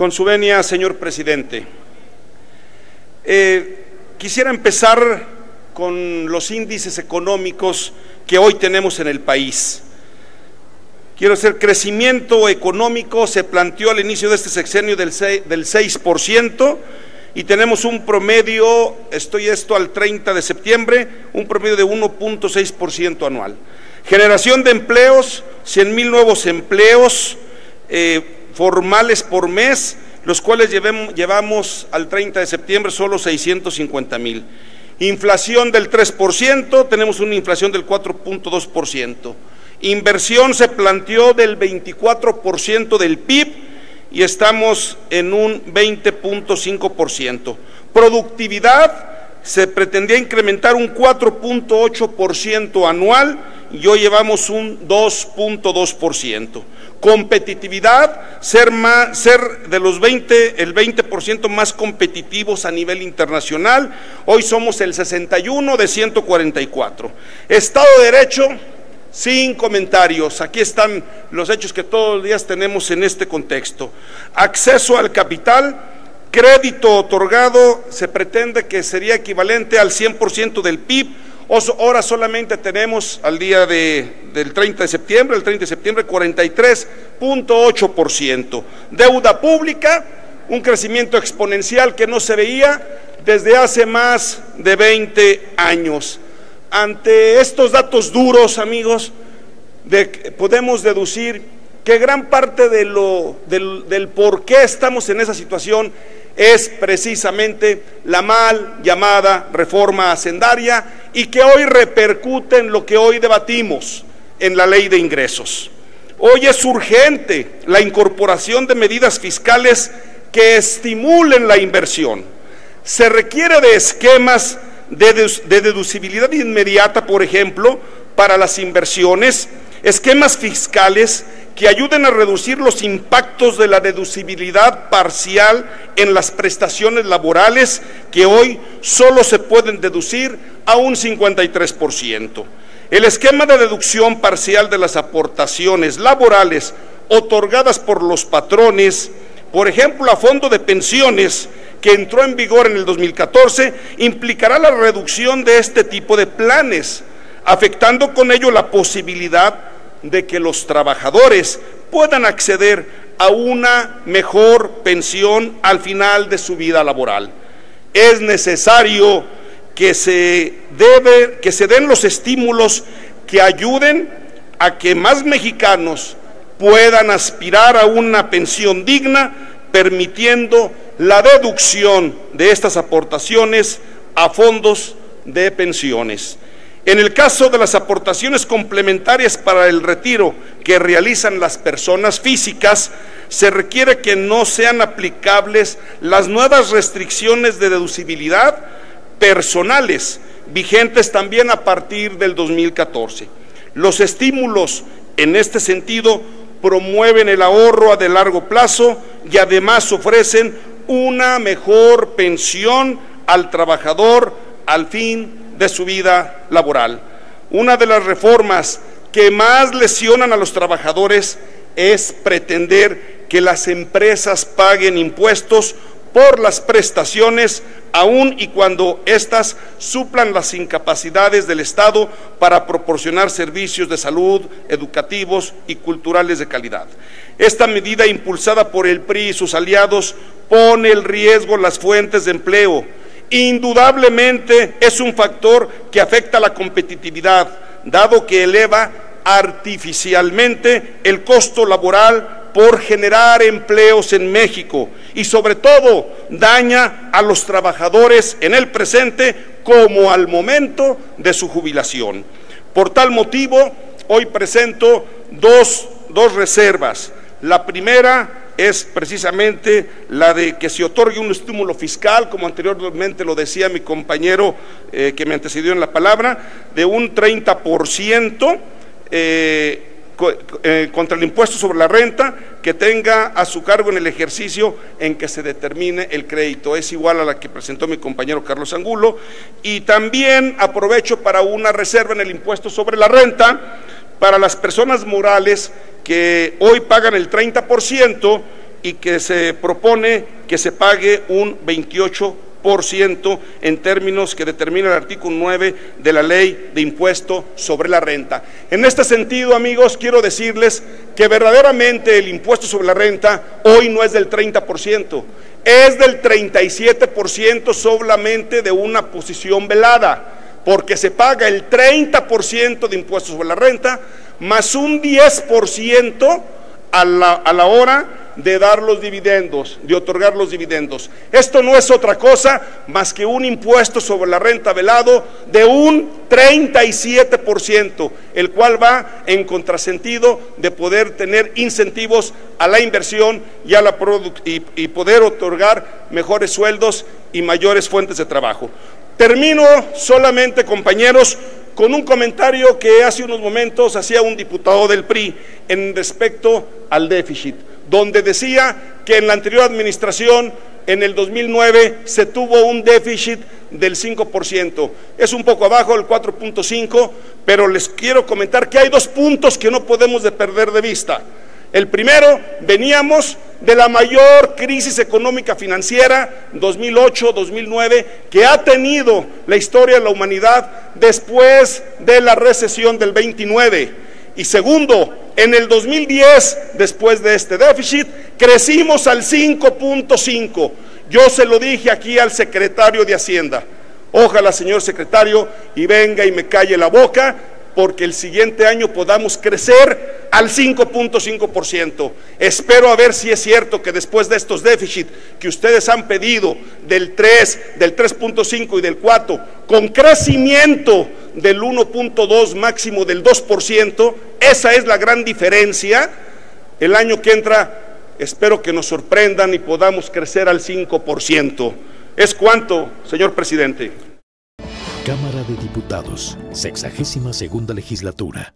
Con su venia, señor presidente. Quisiera empezar con los índices económicos que hoy tenemos en el país. Quiero decir, el crecimiento económico se planteó al inicio de este sexenio del 6% y tenemos un promedio, al 30 de septiembre, un promedio de 1.6% anual. Generación de empleos, 100,000 nuevos empleos formales por mes, los cuales llevamos al 30 de septiembre solo 650,000. Inflación del 3%, tenemos una inflación del 4.2%. Inversión se planteó del 24% del PIB y estamos en un 20.5%. Productividad se pretendía incrementar un 4.8% anual y hoy llevamos un 2.2%. Competitividad, ser de los 20% más competitivos a nivel internacional. Hoy somos el 61 de 144. Estado de Derecho, sin comentarios. Aquí están los hechos que todos los días tenemos en este contexto. Acceso al capital, crédito otorgado, se pretende que sería equivalente al 100% del PIB. Ahora solamente tenemos al día del 30 de septiembre, 43.8%. Deuda pública, un crecimiento exponencial que no se veía desde hace más de 20 años. Ante estos datos duros, amigos, podemos deducir que gran parte del por qué estamos en esa situación es precisamente la mal llamada reforma hacendaria y que hoy repercute en lo que hoy debatimos en la Ley de Ingresos. Hoy es urgente la incorporación de medidas fiscales que estimulen la inversión. Se requiere de esquemas de deducibilidad inmediata, por ejemplo, para las inversiones, esquemas fiscales que ayuden a reducir los impactos de la deducibilidad parcial en las prestaciones laborales, que hoy solo se pueden deducir a un 53%. El esquema de deducción parcial de las aportaciones laborales otorgadas por los patrones, por ejemplo, a fondo de pensiones, que entró en vigor en el 2014, implicará la reducción de este tipo de planes, afectando con ello la posibilidad de que los trabajadores puedan acceder a una mejor pensión al final de su vida laboral. Es necesario que se den los estímulos que ayuden a que más mexicanos puedan aspirar a una pensión digna, permitiendo la deducción de estas aportaciones a fondos de pensiones. En el caso de las aportaciones complementarias para el retiro que realizan las personas físicas, se requiere que no sean aplicables las nuevas restricciones de deducibilidad personales, vigentes también a partir del 2014. Los estímulos en este sentido promueven el ahorro de largo plazo y además ofrecen una mejor pensión al trabajador al fin de su vida laboral. Una de las reformas que más lesionan a los trabajadores es pretender que las empresas paguen impuestos por las prestaciones, aun y cuando éstas suplan las incapacidades del Estado para proporcionar servicios de salud, educativos y culturales de calidad. Esta medida, impulsada por el PRI y sus aliados, pone en riesgo las fuentes de empleo. Indudablemente es un factor que afecta la competitividad, dado que eleva artificialmente el costo laboral por generar empleos en México y sobre todo daña a los trabajadores en el presente como al momento de su jubilación. Por tal motivo, hoy presento dos reservas. La primera es precisamente la de que se otorgue un estímulo fiscal, como anteriormente lo decía mi compañero que me antecedió en la palabra, de un 30% contra el impuesto sobre la renta que tenga a su cargo en el ejercicio en que se determine el crédito. Es igual a la que presentó mi compañero Carlos Angulo. Y también aprovecho para una reserva en el impuesto sobre la renta para las personas morales que hoy pagan el 30% y que se propone que se pague un 28% en términos que determina el artículo 9 de la Ley de Impuesto sobre la Renta. En este sentido, amigos, quiero decirles que verdaderamente el impuesto sobre la renta hoy no es del 30%, es del 37% solamente de una posición velada, porque se paga el 30% de impuestos sobre la renta más un 10% a la hora de dar los dividendos, de otorgar los dividendos. Esto no es otra cosa más que un impuesto sobre la renta velado de un 37%, el cual va en contrasentido de poder tener incentivos a la inversión y a la y poder otorgar mejores sueldos y mayores fuentes de trabajo. Termino solamente, compañeros, con un comentario que hace unos momentos hacía un diputado del PRI en respecto al déficit, donde decía que en la anterior administración, en el 2009, se tuvo un déficit del 5%. Es un poco abajo, el 4.5%, pero les quiero comentar que hay dos puntos que no podemos perder de vista. El primero, veníamos de la mayor crisis económica financiera, 2008-2009, que ha tenido la historia de la humanidad después de la recesión del 29%. Y segundo, en el 2010, después de este déficit, crecimos al 5.5%. Yo se lo dije aquí al secretario de Hacienda. Ojalá, señor secretario, y venga y me calle la boca, porque el siguiente año podamos crecer al 5.5%. Espero a ver si es cierto que después de estos déficits que ustedes han pedido del 3, del 3.5 y del 4, con crecimiento del 1.2, máximo del 2%, esa es la gran diferencia. El año que entra espero que nos sorprendan y podamos crecer al 5%. ¿Es cuánto, señor presidente? Cámara de Diputados, 62ª Legislatura.